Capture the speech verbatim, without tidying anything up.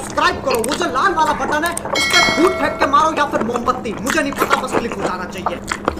Subscribe करो, वो जो लाल वाला बटन है उस पर फूट फेंक के मारो या फिर मोमबत्ती, मुझे नहीं पता, बस क्लिक हो जाना चाहिए।